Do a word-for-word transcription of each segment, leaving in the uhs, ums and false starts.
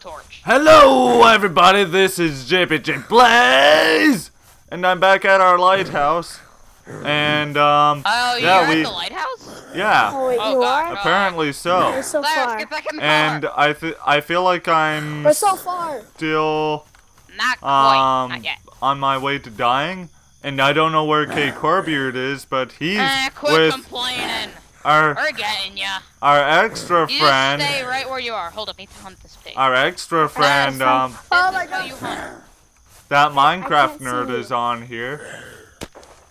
blowtorch. Hello, everybody. This is J B J Blaze, and I'm back at our lighthouse. And um, oh, yeah, you're we, at the lighthouse? Yeah. Oh, wait, oh, you are? Apparently so. We're so far. Get back in the car. And I th I feel like I'm. We're so far. Still. Not quite. Um, Not yet. On my way to dying, and I don't know where Kcorbyerd is, but he's uh, quit with complaining. Our, We're getting ya. Our extra you friend. Stay right where you are. Hold up, I need to hunt this pig. Our extra friend. Um. This oh my God. You hunt. That Minecraft nerd is on here.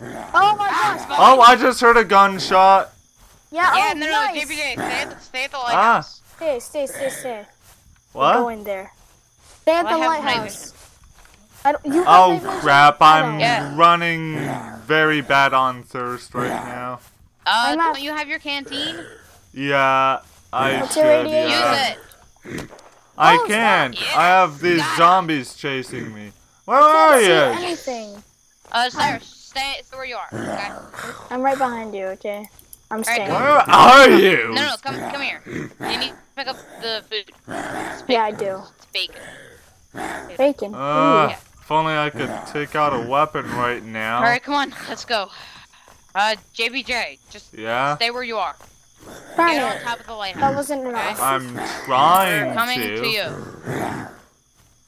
Oh my gosh! Oh, I just heard a gunshot. Yeah, oh, yeah, no, nice. no, J B J, stay at the, stay at the lighthouse. Ah. Stay, stay, stay, stay. What? Go in there. Stay at well, the I lighthouse. I don't, you oh crap! I'm yeah. running very bad on thirst right now. Uh, don't you have your canteen? Yeah, I What's should. Your yeah. Use it. I oh, can't. Yeah. I have these God. zombies chasing me. Where are you? I can't see anything. Uh, Cyrus. Stay where you are, okay? I'm right behind you, okay? I'm staying. Right, where are you? No, no, come, come here. You need to pick up the food. Yeah, I do. It's bacon. Bacon? bacon. Uh, yeah. If only I could take out a weapon right now. Alright, come on, let's go. Uh, J B J, just yeah? stay where you are. Trying Get on top of the lighthouse. That wasn't enough. Okay? I'm trying we're coming to. to you.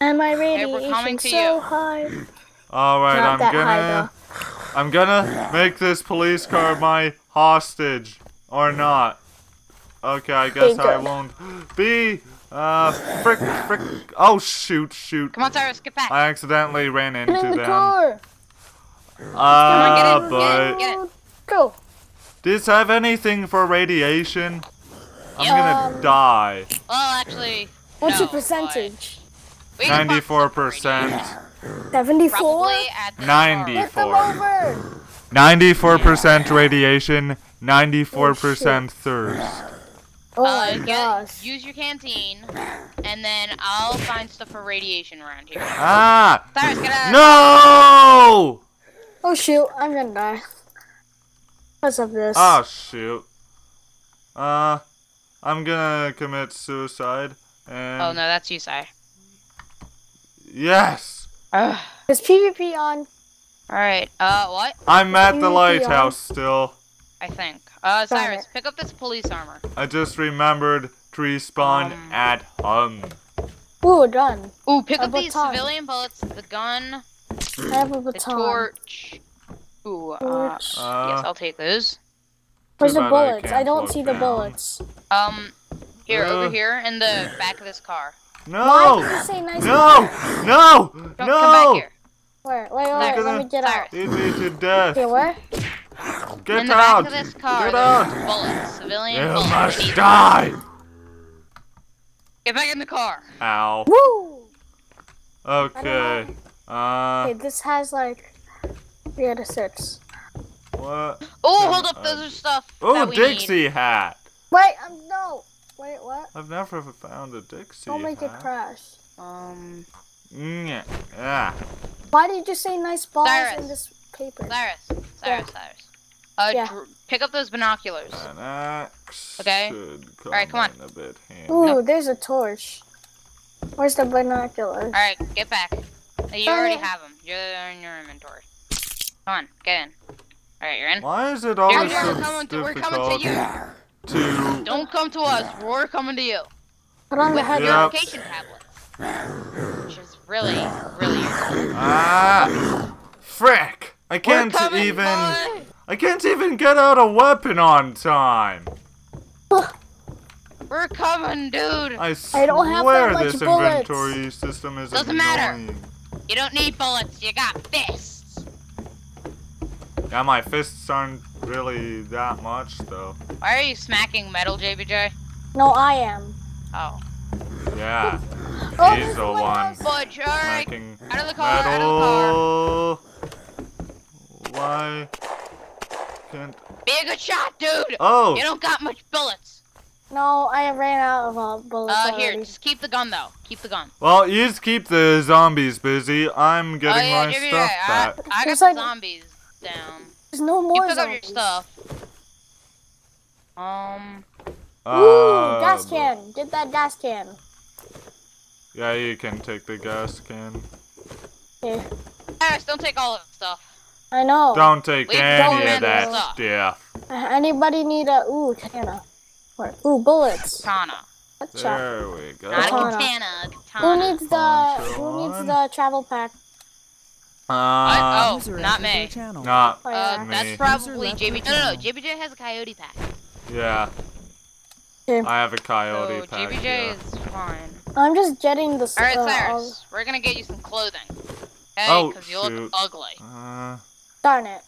And my radiation is so high. Alright, I'm that gonna... High, I'm gonna make this police car my hostage, or not. Okay, I guess I won't be, uh, frick, frick, oh shoot, shoot. Come on, Cyrus, get back. I accidentally ran into them. Get in the car. Uh, but... Get it, go. Does have anything for radiation? I'm gonna die. Well, actually, what's your percentage? ninety-four percent. seventy-four? ninety-four. ninety-four percent radiation, ninety-four percent thirst. Oh my uh, gosh. Use your canteen, and then I'll find stuff for radiation around here. Ah! Cyrus, get out. No! Oh shoot, I'm gonna die. What's up this? Oh shoot. Uh, I'm gonna commit suicide, and... Oh no, that's you, Cy. Yes! Is PvP on? Alright, uh, what? I'm at the lighthouse still. I think. Uh, Cyrus, pick up this police armor. I just remembered to respawn um. at home. Ooh, done. Ooh, pick up these civilian bullets, the gun, I have a baton. The torch. Ooh, uh, yes, I'll take those. Where's the bullets? I don't see the bullets. Um, here, over here, in the back of this car. No! Say nice no! No! Don't no! Come back here. Where? Wait, wait, wait, let me get out. Lead me to death. Okay, where? Get in the out! Back of this car, get out! Bullets, civilian you bullets. must die! Get back in the car. Ow. Woo! Okay. Uh. Okay, this has like. We had a six. What? Oh, hold up! Those are stuff. Oh, Dixie need. hat! Wait, um, no! Wait, what? I've never found a Dixie. Don't make it crash. Um. Yeah. yeah. Why did you say nice balls Cyrus. in this paper? Cyrus. Cyrus. Yeah. Cyrus. Uh, yeah. Pick up those binoculars. An axe okay. All right, come on. A bit handy. Ooh, no. There's a torch. Where's the binoculars? All right, get back. You already have them. You're in your inventory. Come on, get in. All right, you're in. Why is it all so difficult? We're coming to you. To Don't come to us. We're coming to you. Put on the head your location tablet, which is really, really useful. Ah, frick! I can't coming, even. Boy. I can't even get out a weapon on time. We're coming, dude. I swear I don't have that much this bullets. inventory system is Doesn't annoying. matter. You don't need bullets. You got fists. Yeah, my fists aren't. Really that much though. Why are you smacking metal, J B J? No, I am. Oh. Yeah. oh, he's the one. Fudge, alright. Out of the car, metal. out of the car. Why can't... Be a good shot, dude! Oh! You don't got much bullets. No, I ran out of uh, bullets Uh, already. Here, just keep the gun though. Keep the gun. Well, you just keep the zombies busy. I'm getting oh, yeah, my J B J, stuff I, back. I, I got the like... zombies down. There's no more. You pick up your stuff. Um. Uh, Ooh, gas can. Get that gas can. Yeah, you can take the gas can. Okay. Cyrus, don't take all of the stuff. I know. Don't take we any don't of that stuff. stuff. Uh, anybody need a ooh katana? Or ooh bullets? Katana. There we go. Not a katana. A katana. Who needs the Who needs the travel pack? Uh, oh, not me. Not uh, me. That's probably J B J. No, no, no. J B J has a coyote pack. Yeah. Okay. I have a coyote so pack. J B J yeah. is fine. I'm just jetting the. All right, uh, Cyrus. We're gonna get you some clothing. Okay, oh, because you look ugly. Uh, Darn it.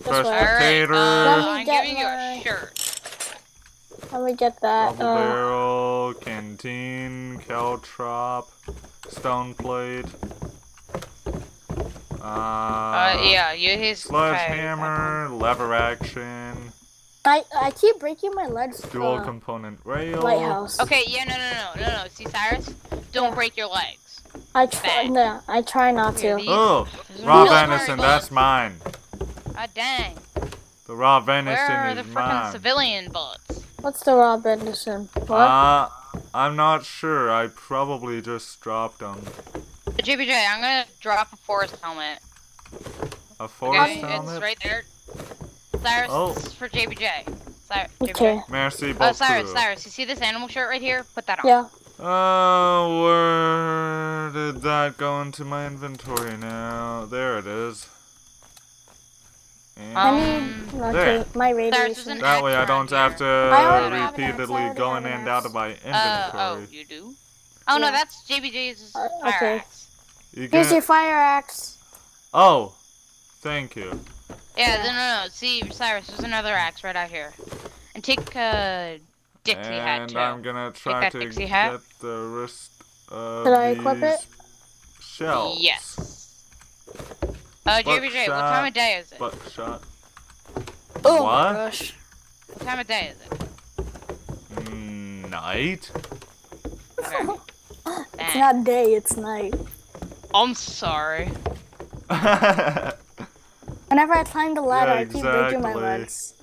Fresh potato. Right, uh, I'm giving my... you a shirt. Let me get that. Double uh, barrel, canteen, caltrop, stone plate. Uh, uh yeah, you his sledgehammer, lever action. I I keep breaking my legs. Dual uh, component rail. Lighthouse. Okay, yeah, no, no, no, no, no. See, Cyrus, don't yeah. break your legs. I try. No, I try not Here, to. Oh, raw no, venison, that's mine. Ah, oh, dang. The raw venison is mine. Where are the frickin' civilian bullets? What's the raw venison? What? Uh, I'm not sure. I probably just dropped them. J B J, I'm gonna drop a forest helmet. A forest okay, helmet? It's right there. Cyrus, oh. this is for J B J. Cyrus, J B J. Okay. Merci beaucoup. Oh, Cyrus, Cyrus, you see this animal shirt right here? Put that on. Yeah. Oh, uh, where did that go into my inventory now? There it is. And um, there. My radiation. That way I don't have to uh, repeatedly go in and out of my inventory. Uh, oh, you do? Oh yeah. no, that's J B J's uh, okay. fire axe. You Here's your fire axe. Oh, thank you. Yeah, no, no, no. See, Cyrus, there's another axe right out here. And take a Dixie and hat, too. And I'm gonna try to get hat. the wrist of Did I equip it? shells. Yes. Uh, J B J, what time of day is it? Buckshot. Oh, what? Gosh. What time of day is it? Mm, night? Okay. It's not day, it's night. I'm sorry. Whenever I climb the ladder, yeah, exactly. I keep breaking my legs.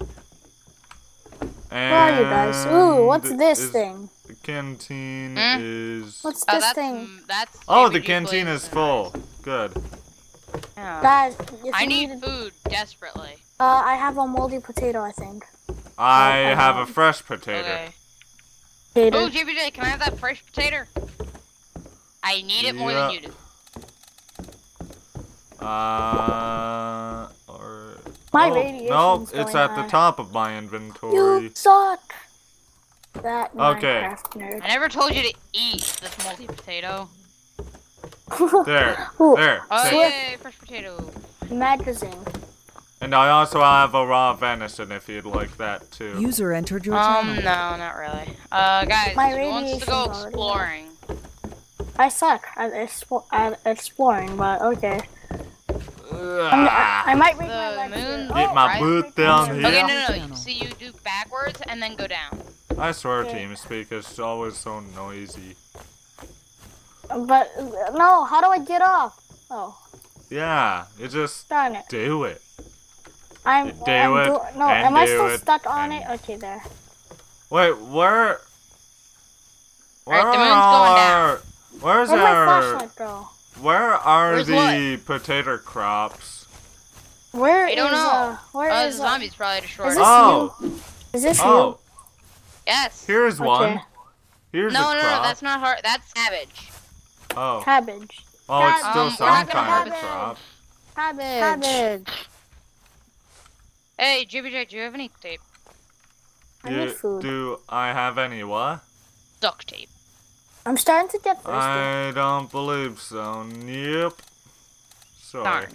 And where are you guys? Ooh, what's this thing? The canteen mm? is... What's oh, this that's, thing? That's oh, the canteen is full. Good. Yeah. Guys, I need needed... food, desperately. Uh, I have a moldy potato, I think. I, I have, have a fresh potato. Okay. potato. Oh, J B J, can I have that fresh potato? I need it yeah. more than you do. Uh, or my oh, radiation's no, going it's at high. the top of my inventory. You suck. That okay. Minecraft nerd. I never told you to eat this moldy potato. There, Ooh. there. Oh yay, it. fresh potato. Magazine. And I also have a raw venison if you'd like that too. User entered your channel. Um, no, not really. Uh, guys, my who wants to go exploring? I suck at, expo at exploring, but okay. I'm, I, I might break my legs. Get my boot down here. Okay, no, no, no. See, you do backwards and then go down. I swear, okay. TeamSpeak is always so noisy. But no, how do I get off? Oh. Yeah, you just Darn it. do it. I'm. You do I'm it. Do no, am I still stuck on it? Okay, there. Wait, where? Where right, the moon's are? Going down. Where's Where'd our? Go? Where are Where's the what? potato crops? Where I don't is, know. Uh, where oh, is the zombies uh, probably destroyed? Is this oh, you? is this oh, you? yes. Here's okay. one. Here's no, a no, crop. no. That's not hard. That's cabbage. Oh, cabbage. Oh, cabbage. it's still um, some kind of crop. Cabbage. Cabbage. Hey, J B J, do you have any tape? I need food. Do I have any what? Duct tape. I'm starting to get thirsty. I don't believe so. Nope. Sorry. Darn.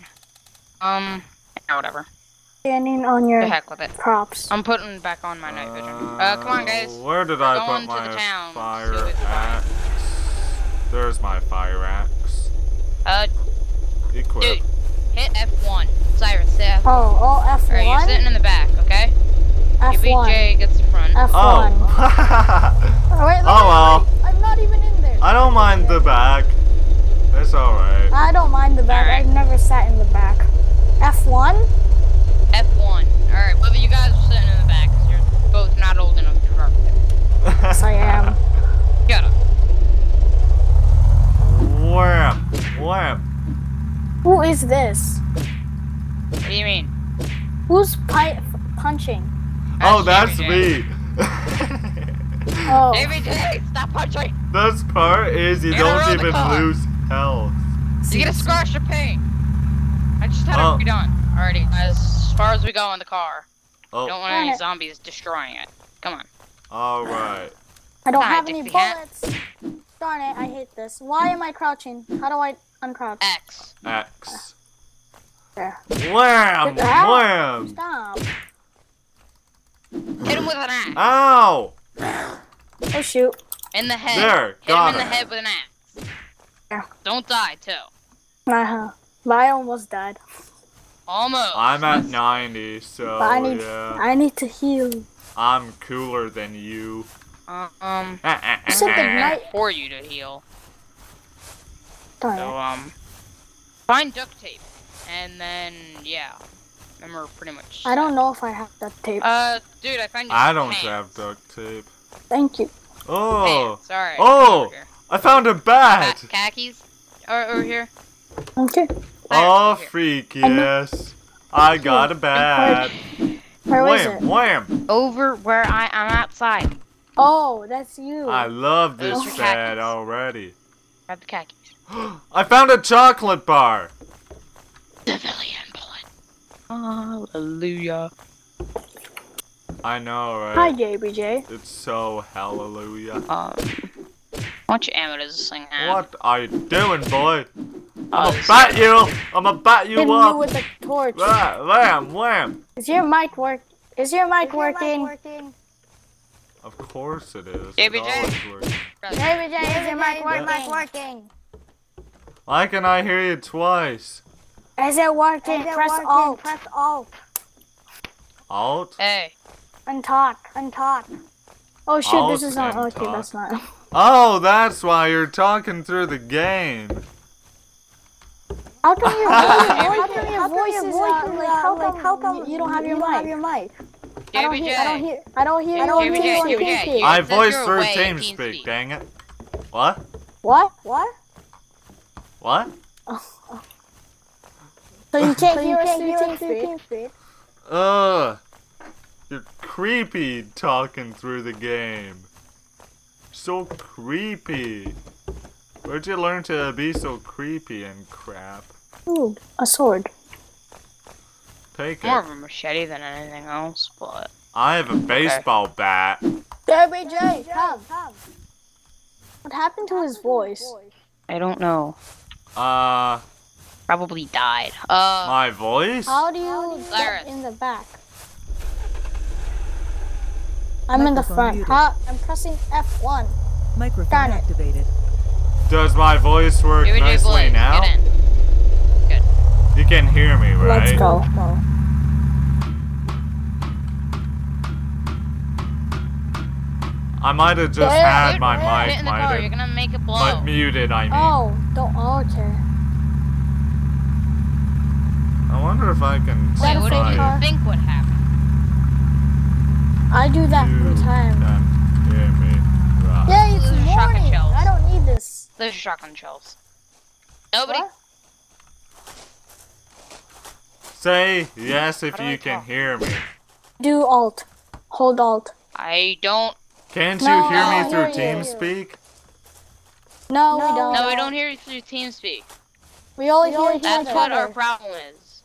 Um, yeah, whatever. Standing on your the heck with it. props. I'm putting back on my night vision. Uh, uh, come on, guys. Where did We're I put my the town fire so axe? There's my fire axe. Uh, Equip. Dude, hit F one. Cyrus, hit F one. Oh, oh, F one? Right, you're sitting in the back, okay? F one. J B J gets the front. F one. Oh, oh well. I'm not even in there. I don't mind the back. It's alright. I don't mind the back. Right. I've never sat in the back. F one? F one. Alright, whether you guys are sitting in the back, because you're both not old enough to drive there. Yes, I am. Shut up. worm. Worm. Who is this? What do you mean? Who's pi punching? Oh, that's, that's me. Oh. J B J, stop punching. This part is you, you don't even lose health. You get a scratch of pain. I just had oh. it redone already. As far as we go in the car. Oh. Don't want any zombies destroying it. Come on. All right. I don't Hi, have any bullets. Hat. Darn it! I hate this. Why am I crouching? How do I uncrouch? X. X. There. Wham! Wham! Stop. Hit him with an axe. Ow! Oh shoot! In the head. There. Hit him in the head with an axe. Yeah. Don't die too. Uh huh. I almost died. Almost. I'm at ninety, so but I need. Yeah. I need to heal. I'm cooler than you. Uh, um. You said the night for you to heal. Darn so um. Find duct tape, and then yeah, then we're pretty much. I don't know if I have duct tape. Uh, dude, I found. You I don't pants. have duct tape. Thank you. Oh. Sorry. Right. Oh, I found a bat. Khakis are over here. Okay. Oh, freak yes! I got a bat. Where was it? Wham! Over where I I'm outside. Oh, that's you. I love this fad already. Grab the khakis. I found a chocolate bar. Civilian bullet. Hallelujah. I know, right? Hi, J B J. It's so hallelujah. Um, why don't you ammo does this thing have? What are you doing, boy? I'ma oh, bat you! I'ma bat you Hidden up! You with a torch. Wham, wham, wham! Is your mic work? Is your mic, is working? Your mic working? Of course it is. J B J, J B J, is your mic working? Mic working? Why can I hear you twice? Is it working? Is it Press working? Alt. Press Alt. Alt. Hey. And talk. And talk. Oh shoot! Alt this is not okay. Talk. That's not. Oh, that's why you're talking through the game. How come your voice is not like, how come, how come you don't have your mic? I don't hear, I don't hear, I don't hear, I don't hear. I voice through TeamSpeak, dang it. What? What? What? What? So you can't hear us through TeamSpeak? Ugh. You're creepy talking through the game. So creepy. Where'd you learn to be so creepy and crap? Ooh, a sword. Take More it. More of a machete than anything else, but... I have a baseball okay. bat. J B J, come, come. What happened to his voice? I don't know. Uh... Probably died. Uh... My voice? How do you How do you get in the back? I'm in the front. How, I'm pressing F one. Microphone Darn it. activated. Does my voice work J B J nicely Blaze, now? Get in. Good. You can hear me, right? Let's go. go. I might have just Dude, had my mic in the car. You're gonna make it blow. But muted, I mean. Oh, don't alter. I wonder if I can. Wait, what did you think would happen? I do that every time. You can hear me, right? Yeah, it's morning. I don't need this. Those are shotgun shells. Nobody? What? Say yes if you can hear me. Do alt. Hold alt. I don't. Can't no, you hear no, me through TeamSpeak? No, no, we don't. No, we don't hear you through TeamSpeak. We only hear each other. That's what our problem is.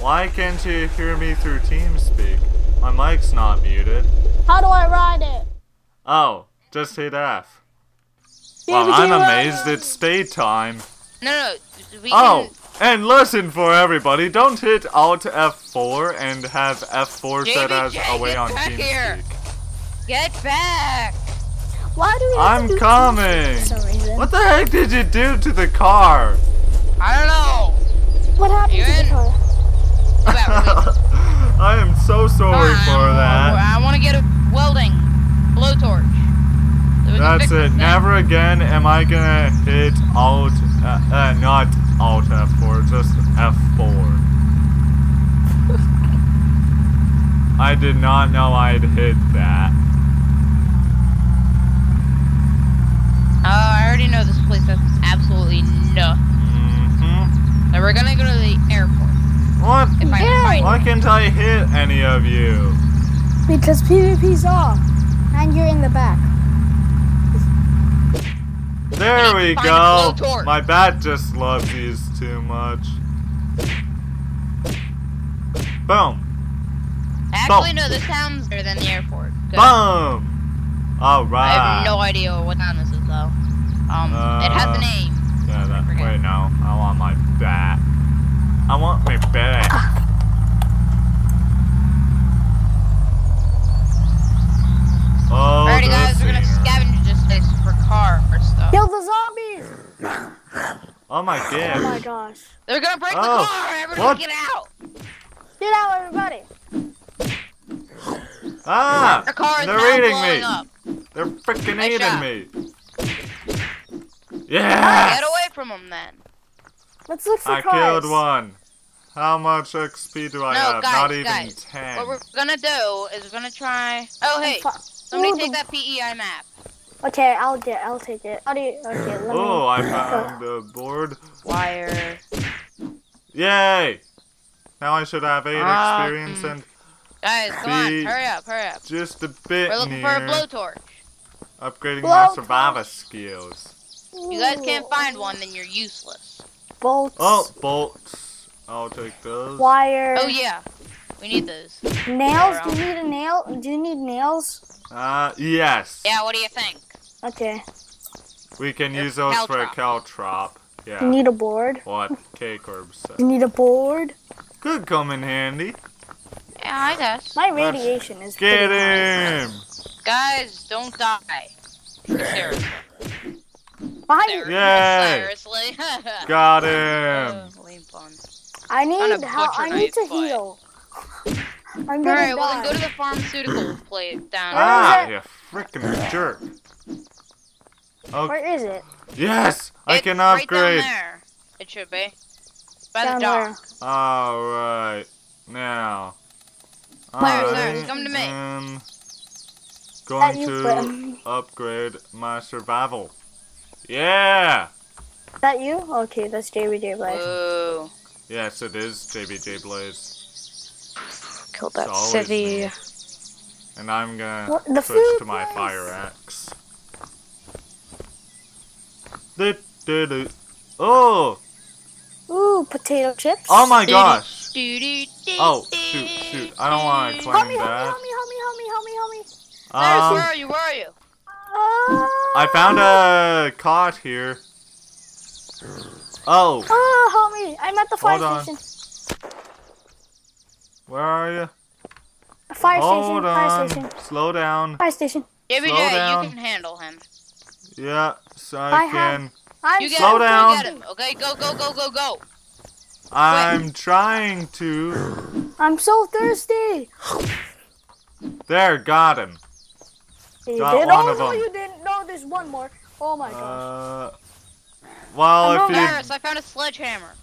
Why can't you hear me through TeamSpeak? My mic's not muted. How do I ride it? Oh, just hit F. Well, I'm amazed it's stay time. No, no, we Oh, can... and listen for everybody. Don't hit Alt F four and have F four J B J, set as away on TeamSpeak. Get back! Why do we I'm do coming! What the heck did you do to the car? I don't know. What happened You're to in? the car? I am so sorry no, for that. I want to get a welding blowtorch. That's it. Never again am I gonna hit Alt, uh, uh, not Alt F four, just F four. I did not know I'd hit that. Oh, uh, I already know out of this place that's absolutely nuts. Mm-hmm. And we're gonna go to the airport. What? If I can find Why can't I hit any of you? Because PvP's off, and you're in the back. There we go. My bat just loves these too much. Boom. Actually, Boom. no, this town's better than the airport. Good. Boom. All right. I have no idea what town this is though. Um, uh, it has a name. Yeah, that, wait, no. I want my bat. I want my bat. Oh, alrighty, guys, we're gonna scavenge this place for car or stuff. Kill the zombies! Oh my god. Oh my gosh. They're gonna break oh. the car! Everybody what? get out! Get out, everybody! Ah! The car is they're eating me! Up. They're freaking nice eating shot. me! Yeah! Get away from them then! Let's look for I cars. killed one. How much X P do I no, have? Guys, Not even guys. ten. What we're gonna do is we're gonna try. Oh hey! Somebody Ooh. take that P E I map. Okay, I'll get. I'll take it. How do you? Okay, let me. Oh, I found the board. Wire. Yay! Now I should have eight um, experience and. Guys, come on! Hurry up! Hurry up! Just a bit. We're looking near. for a blowtorch. Upgrading blowtorch. my survivor skills. If you guys can't find one, then you're useless. Bolts. Oh, bolts. I'll take those. Wire. Oh yeah, we need those. Nails? Do you need a nail? Do you need nails? Uh, yes. Yeah. What do you think? Okay. We can There's use those caltrop. for a caltrop. Yeah. You need a board. What? Kcorbyerd said. You need a board. Could come in handy. Yeah, I guess. My radiation Let's is. Get him! Nice. Guys, don't die. Seriously. Yeah. Got him. I need help. I need to fight. heal. I'm gonna All right, die. well then go to the pharmaceutical place down. Ah, you freaking jerk. Okay. Where is it? Yes, I it's can upgrade. Right down there. It should be by down the dock. There. All right, now. Players, come to me. I'm going to upgrade my survival. Yeah! Is that you? Okay, that's J B J Blaze. Whoa. Yes, it is J B J Blaze. Kill that city. Me. And I'm gonna what, the switch to my place. fire axe. Do, do, do. Oh! Ooh, potato chips. Oh my gosh! Do, do, do, do, oh, shoot, shoot. I don't want to claim help me, that. Help me, help me, help me, help me, help me, help me. Um, where are you? Where are you? I found a cot here. Oh. Oh, homie, I'm at the fire Hold station. On. Where are you? A fire Hold station. Fire station. Slow down. Fire station. J B J, you can handle him. Yeah, so I, I can. Have... I'm... You get Slow him, down. You get him. Okay, go, go, go, go, go. I'm Wait. trying to. I'm so thirsty. There, got him. You did? Oh no, you didn't. No, there's one more. Oh my gosh. Uh, well, if Cyrus, I found a sledgehammer.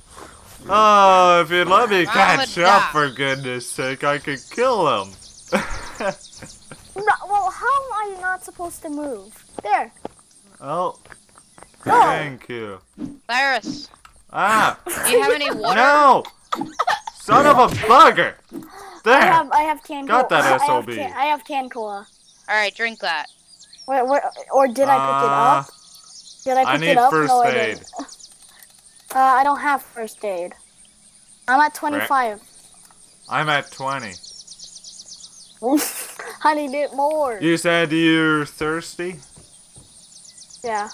Oh, if you'd let me catch up, for goodness sake, I could kill him. No, well, how are you not supposed to move? There. Oh. No. Thank you. Cyrus. Ah. Do you have any water? No. Son of a bugger. There. I have, I have canned cola. Got that S O B. I have, I have canned cola. All right, drink that. Wait, where, or did I pick it up? Did I pick I it up? First no, aid. I didn't. Uh, I don't have first aid. I'm at twenty-five. I'm at twenty. I need it more. You said you're thirsty? Yeah.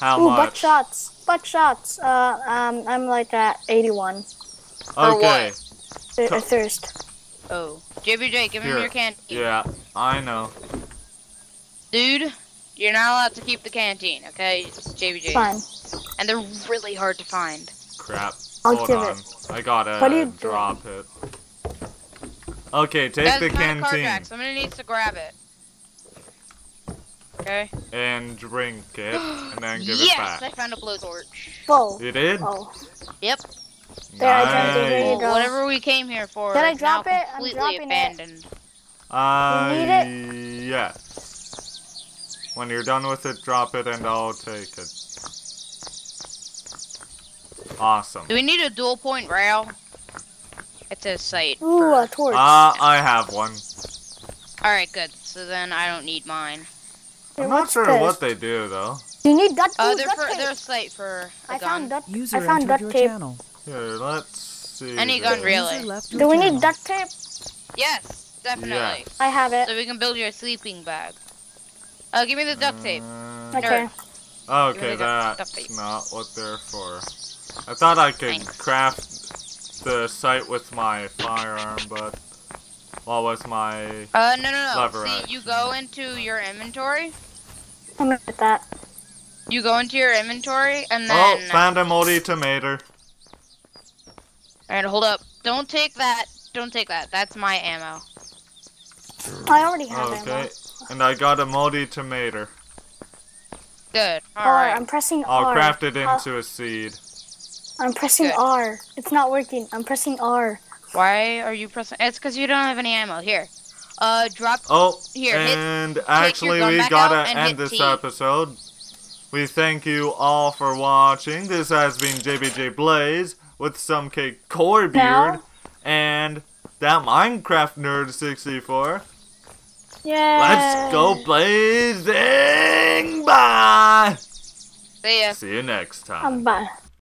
How Ooh, much? Butt shots. Butt shots. Uh, um, I'm like at eighty-one. Okay. Th Th thirst. Oh. J B J, give Here. him your canteen. Yeah, I know. Dude, you're not allowed to keep the canteen, okay? It's J B J. Fine. And they're really hard to find. Crap. I'll Hold give on. it. I gotta what are you drop doing? it. Okay, take That's the canteen. Somebody needs to grab it. Okay. And drink it, and then give yes, it back. Yes, I found a blowtorch. Whoa. You did? Oh. Yep. There, nice. I dropped it. There you go. Whatever we came here for Did I drop now it? completely I'm dropping abandoned. Uh, we need it? Yeah. When you're done with it, drop it and I'll take it. Awesome. Do we need a dual point rail at this site? Ooh, a torch. Uh, I have one. Alright, good. So then I don't need mine. I'm not sure this? what they do, though. You need duct tape. Oh, they're, for, they're a site for a I gun. Found duct, User I found duct tape. Channel. Here, let's see. Any gun, really. Do we need duct tape? Yes, definitely. Yes. I have it. So we can build your sleeping bag. Oh, give me the duct tape. Uh, okay. Oh, okay, that's not what they're for. I thought I could Thanks. craft the site with my firearm, but... Well, with my uh, no, no, no. lever. See, you go into your inventory. I'm gonna get that. You go into your inventory, and then... Oh, found a moldy tomato. Alright, hold up. Don't take that. Don't take that. That's my ammo. I already have okay. ammo. Okay, and I got a moldy tomato. Good. Alright. I'm pressing I'll R. I'll craft it into uh, a seed. I'm pressing Good. R. It's not working. I'm pressing R. Why are you pressing? It's because you don't have any ammo. Here, uh, drop. Oh, here. And hit, actually, we gotta end this T. episode. We thank you all for watching. This has been J B J Blaze with some Kcorbyerd and that Minecraft Nerd sixty-four. Yeah. Let's go blazing! Bye. See ya. See you next time. Um, bye.